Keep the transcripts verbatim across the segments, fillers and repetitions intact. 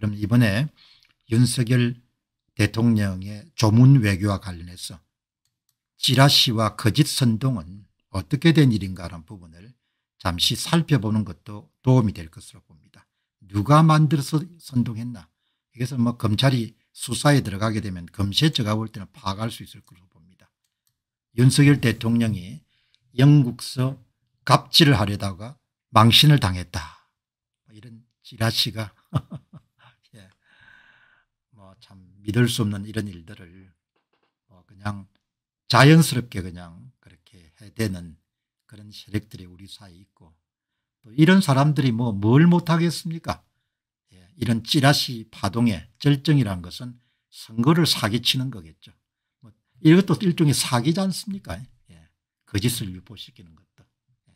그럼 이번에 윤석열 대통령의 조문 외교와 관련해서 찌라시와 거짓 선동은 어떻게 된 일인가라는 부분을 잠시 살펴보는 것도 도움이 될 것으로 봅니다. 누가 만들어서 선동했나. 그래서 뭐 검찰이 수사에 들어가게 되면 검시에 제가 볼 때는 파악할 수 있을 것으로 봅니다. 윤석열 대통령이 영국서 갑질을 하려다가 망신을 당했다. 이런 찌라시가 예. 뭐 참 믿을 수 없는 이런 일들을 뭐 그냥 자연스럽게 그냥 그렇게 해대는 그런 세력들이 우리 사회에 있고 또 이런 사람들이 뭐 뭘 못하겠습니까? 예. 이런 찌라시 파동의 절정이란 것은 선거를 사기치는 거겠죠. 뭐 이것도 일종의 사기지 않습니까? 예. 거짓을 유포시키는 것도. 예.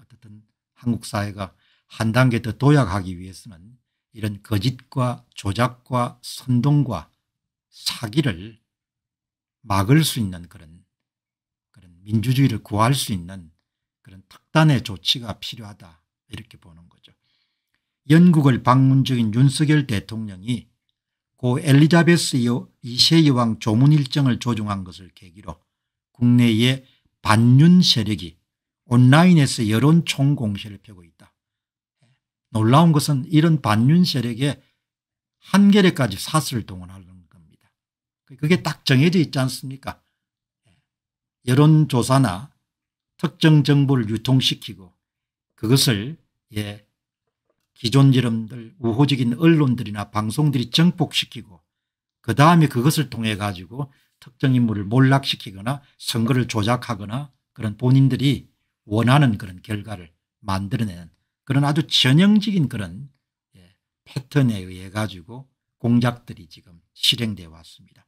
어쨌든 한국 사회가 한 단계 더 도약하기 위해서는 이런 거짓과 조작과 선동과 사기를 막을 수 있는 그런, 그런 민주주의를 구할 수 있는 그런 특단의 조치가 필요하다 이렇게 보는 거죠. 영국을 방문 중인 윤석열 대통령이 고 엘리자베스 이 세 여왕 조문 일정을 조정한 것을 계기로 국내의 반윤 세력이 온라인에서 여론 총공세를 펴고 있다. 놀라운 것은 이런 반윤 세력에 한겨레까지 사설을 동원하는 겁니다. 그게 딱 정해져 있지 않습니까? 여론조사나 특정 정보를 유통시키고 그것을 예, 기존 여러분들 우호적인 언론들이나 방송들이 정폭시키고 그 다음에 그것을 통해 가지고 특정 인물을 몰락시키거나 선거를 조작하거나 그런 본인들이 원하는 그런 결과를 만들어내는 그런 아주 전형적인 그런 예, 패턴에 의해 가지고 공작들이 지금 실행되어 왔습니다.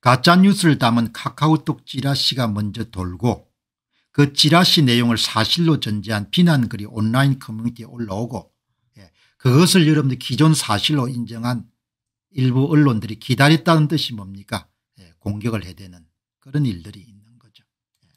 가짜뉴스를 담은 카카오톡 찌라시가 먼저 돌고 그 찌라시 내용을 사실로 전제한 비난글이 온라인 커뮤니티에 올라오고 예, 그것을 여러분들 기존 사실로 인정한 일부 언론들이 기다렸다는 뜻이 뭡니까? 예, 공격을 해대는 그런 일들이 있는 거죠. 예.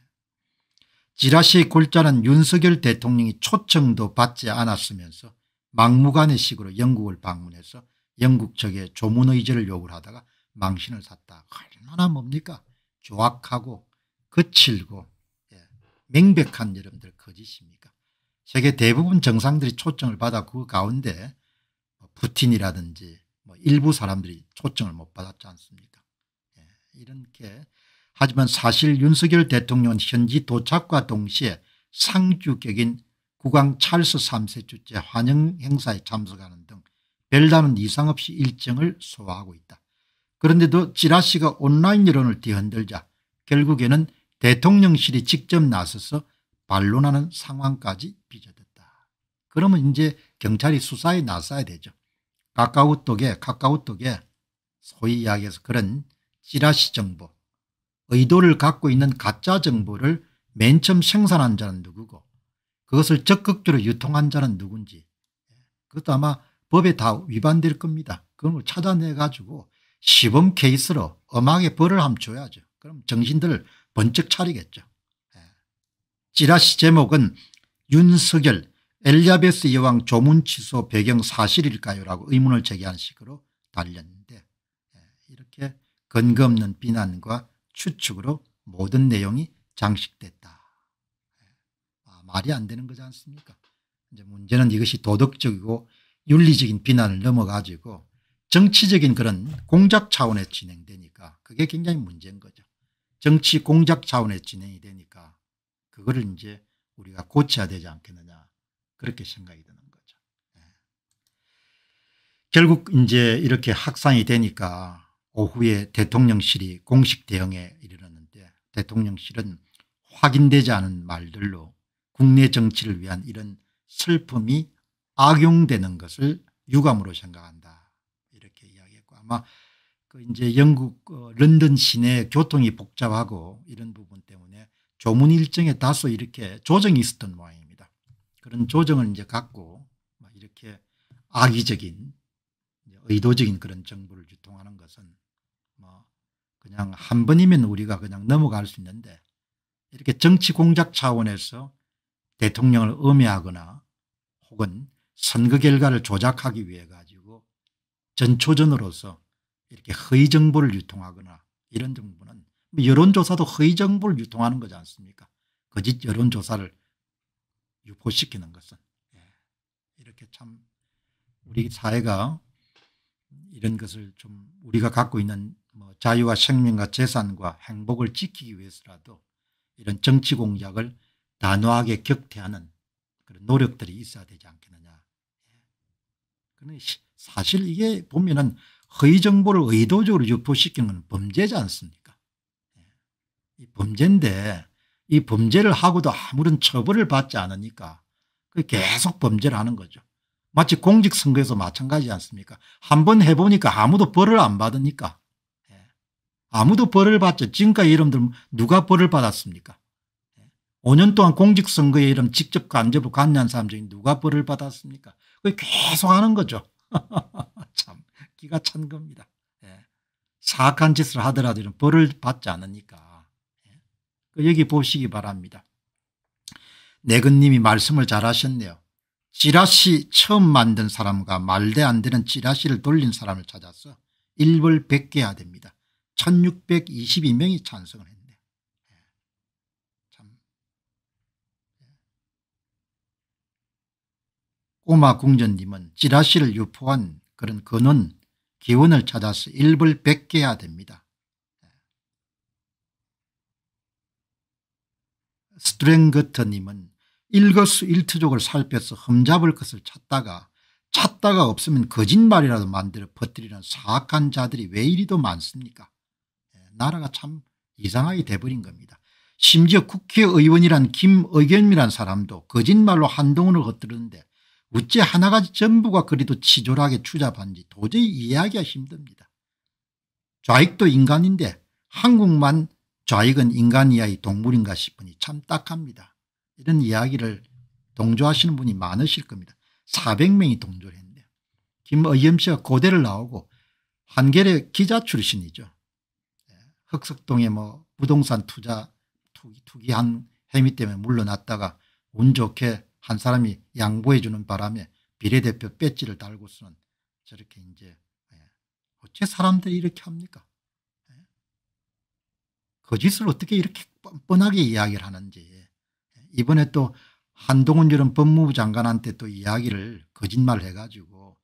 찌라시의 골자는 윤석열 대통령이 초청도 받지 않았으면서 막무가내 식으로 영국을 방문해서 영국 측에 조문 의제를 요구를 하다가 망신을 샀다. 얼마나 뭡니까? 조악하고 거칠고 예. 명백한 여러분들 거짓입니까? 세계 대부분 정상들이 초청을 받아 그 가운데 푸틴이라든지 뭐 일부 사람들이 초청을 못 받았지 않습니까? 예. 이렇게 하지만 사실 윤석열 대통령은 현지 도착과 동시에 상주격인 국왕 찰스 삼 세 주재 환영 행사에 참석하는 등 별다른 이상 없이 일정을 소화하고 있다. 그런데도 찌라시가 온라인 여론을 뒤흔들자 결국에는 대통령실이 직접 나서서 반론하는 상황까지 빚어졌다. 그러면 이제 경찰이 수사에 나서야 되죠. 카카오톡에 카카오톡에 소위 이야기해서 그런 찌라시 정보, 의도를 갖고 있는 가짜 정보를 맨 처음 생산한 자는 누구고 그것을 적극적으로 유통한 자는 누군지 그것도 아마 법에 다 위반될 겁니다. 그런 걸 찾아내 가지고 시범 케이스로 엄하게 벌을 함 줘야죠. 그럼 정신들을 번쩍 차리겠죠. 예. 찌라시 제목은 윤석열 엘리자베스 여왕 조문 취소 배경 사실일까요? 라고 의문을 제기한 식으로 달렸는데 예. 이렇게 근거 없는 비난과 추측으로 모든 내용이 장식됐다. 예. 아, 말이 안 되는 거지 않습니까? 이제 문제는 이것이 도덕적이고 윤리적인 비난을 넘어가지고 정치적인 그런 공작 차원에 진행되니까 그게 굉장히 문제인 거죠. 정치 공작 차원에 진행이 되니까 그거를 이제 우리가 고쳐야 되지 않겠느냐 그렇게 생각이 드는 거죠. 네. 결국 이제 이렇게 확산이 되니까 오후에 대통령실이 공식 대응에 이르렀는데 대통령실은 확인되지 않은 말들로 국내 정치를 위한 이런 슬픔이 악용되는 것을 유감으로 생각한다. 아마 그 이제 영국 런던 시내 교통이 복잡하고 이런 부분 때문에 조문 일정에 다소 이렇게 조정이 있었던 모양입니다. 그런 조정을 이제 갖고 이렇게 악의적인 의도적인 그런 정보를 유통하는 것은 뭐 그냥 한 번이면 우리가 그냥 넘어갈 수 있는데 이렇게 정치 공작 차원에서 대통령을 음해하거나 혹은 선거 결과를 조작하기 위해 가지고 전초전으로서 이렇게 허위 정보를 유통하거나 이런 정부는 여론조사도 허위 정보를 유통하는 거지 않습니까? 거짓 여론조사를 유포시키는 것은. 이렇게 참 우리 사회가 이런 것을 좀 우리가 갖고 있는 뭐 자유와 생명과 재산과 행복을 지키기 위해서라도 이런 정치 공작을 단호하게 격퇴하는 그런 노력들이 있어야 되지 않겠느냐. 그런데 사실 이게 보면은 허위 정보를 의도적으로 유포시키는 건 범죄지 않습니까? 이 범죄인데 이 범죄를 하고도 아무런 처벌을 받지 않으니까 계속 범죄를 하는 거죠. 마치 공직선거에서 마찬가지지 않습니까? 한번 해보니까 아무도 벌을 안 받으니까. 아무도 벌을 받죠. 지금까지 이름들 누가 벌을 받았습니까? 오 년 동안 공직선거에 이름 직접 간접으로 관여한 사람 중에 누가 벌을 받았습니까? 계속 하는 거죠. 참 기가 찬 겁니다. 사악한 짓을 하더라도 이런 벌을 받지 않으니까. 여기 보시기 바랍니다. 내근님이 말씀을 잘하셨네요. 지라시 처음 만든 사람과 말대 안 되는 지라시를 돌린 사람을 찾아서 일벌 백 개 해야 됩니다. 천육백이십이 명이 찬성을 했네요. 참. 꼬마 궁전님은 지라시를 유포한 그런 근원, 기원을 찾아서 일벌 백 개 해야 됩니다. 스트랭거터님은 일거수일투족을 살펴서 흠잡을 것을 찾다가 찾다가 없으면 거짓말이라도 만들어 퍼뜨리는 사악한 자들이 왜 이리도 많습니까? 나라가 참 이상하게 돼버린 겁니다. 심지어 국회의원이란 김의겸이란 사람도 거짓말로 한동훈을 헛들었는데 어째 하나같이 전부가 그리도 치졸하게 추잡한지 도저히 이해하기가 힘듭니다. 좌익도 인간인데 한국만 좌익은 인간 이하의 동물인가 싶으니 참 딱합니다. 이런 이야기를 동조하시는 분이 많으실 겁니다. 사백 명이 동조를 했네요. 김의겸 씨가 고대를 나오고 한겨레 기자 출신이죠. 흑석동에 뭐 부동산 투자 투기, 투기한 혐의 때문에 물러났다가 운 좋게 한 사람이 양보해 주는 바람에 비례대표 배지를 달고서는 저렇게 이제 어째 사람들이 이렇게 합니까? 거짓을 어떻게 이렇게 뻔뻔하게 이야기를 하는지. 이번에 또 한동훈 이런 법무부 장관한테 또 이야기를 거짓말을 해가지고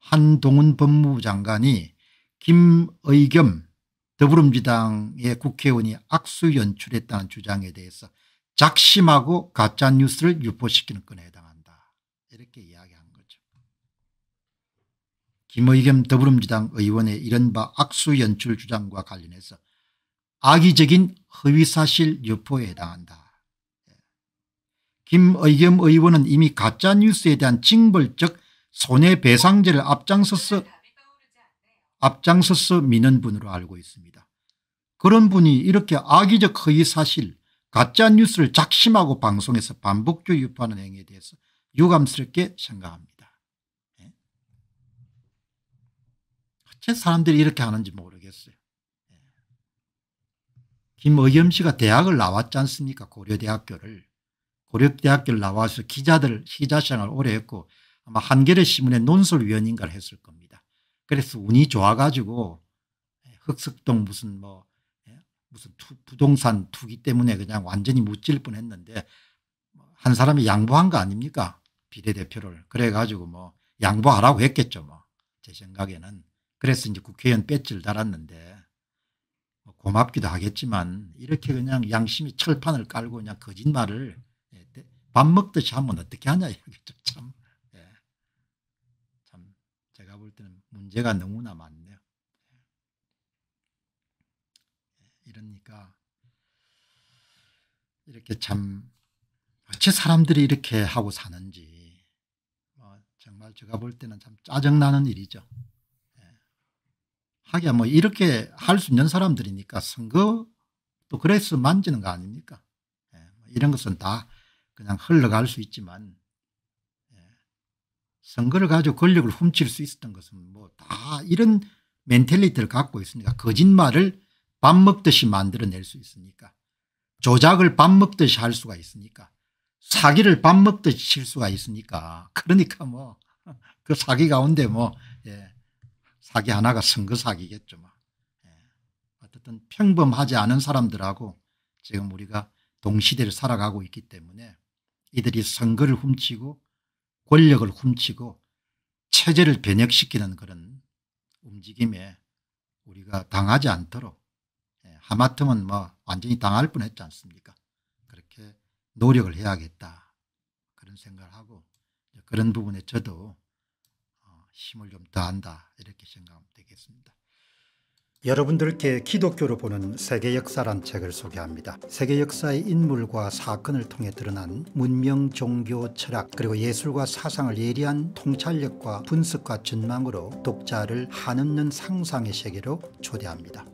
한동훈 법무부 장관이 김의겸 더불어민주당의 국회의원이 악수 연출했다는 주장에 대해서 작심하고 가짜뉴스를 유포시키는 건에 해당한다. 이렇게 이야기한 거죠. 김의겸 더불어민주당 의원의 이른바 악수 연출 주장과 관련해서 악의적인 허위사실 유포에 해당한다. 김의겸 의원은 이미 가짜뉴스에 대한 징벌적 손해배상제를 앞장서서, 앞장서서 미는 분으로 알고 있습니다. 그런 분이 이렇게 악의적 허위사실, 가짜뉴스를 작심하고 방송에서 반복적으로 유포하는 행위에 대해서 유감스럽게 생각합니다. 네? 어째 사람들이 이렇게 하는지 모르겠어요. 네. 김의겸 씨가 대학을 나왔지 않습니까? 고려대학교를. 고려대학교를 나와서 기자들 기자생활을 오래 했고 아마 한겨레신문의 논설위원인가를 했을 겁니다. 그래서 운이 좋아가지고 흑석동 무슨 뭐 무슨 투, 부동산 투기 때문에 그냥 완전히 묻질 뻔했는데 한 사람이 양보한 거 아닙니까? 비례대표를. 그래가지고 뭐 양보하라고 했겠죠 뭐. 제 생각에는. 그래서 이제 국회의원 배지를 달았는데 고맙기도 하겠지만 이렇게 그냥 양심이 철판을 깔고 그냥 거짓말을 밥 먹듯이 하면 어떻게 하냐 이야기죠. 참, 예. 참 제가 볼 때는 문제가 너무나 많네요. 예. 이러니까 이렇게 참 어째 사람들이 이렇게 하고 사는지 뭐 정말 제가 볼 때는 참 짜증나는 일이죠. 예. 하기야 뭐 이렇게 할 수 있는 사람들이니까 선거 또 그래서 만지는 거 아닙니까? 예. 뭐 이런 것은 다 그냥 흘러갈 수 있지만 예. 선거를 가지고 권력을 훔칠 수 있었던 것은 뭐 다 이런 멘탈리티를 갖고 있으니까 거짓말을 밥 먹듯이 만들어낼 수 있으니까 조작을 밥 먹듯이 할 수가 있으니까 사기를 밥 먹듯이 칠 수가 있으니까 그러니까 뭐 그 사기 가운데 뭐 예. 사기 하나가 선거 사기겠죠. 뭐. 예. 어쨌든 평범하지 않은 사람들하고 지금 우리가 동시대를 살아가고 있기 때문에 이들이 선거를 훔치고 권력을 훔치고 체제를 변혁시키는 그런 움직임에 우리가 당하지 않도록, 예, 하마터면 뭐 완전히 당할 뻔했지 않습니까? 그렇게 노력을 해야겠다 그런 생각을 하고, 그런 부분에 저도 힘을 좀 더한다 이렇게 생각하면 되겠습니다. 여러분들께 기독교로 보는 세계 역사란 책을 소개합니다. 세계 역사의 인물과 사건을 통해 드러난 문명, 종교, 철학 그리고 예술과 사상을 예리한 통찰력과 분석과 전망으로 독자를 한없는 상상의 세계로 초대합니다.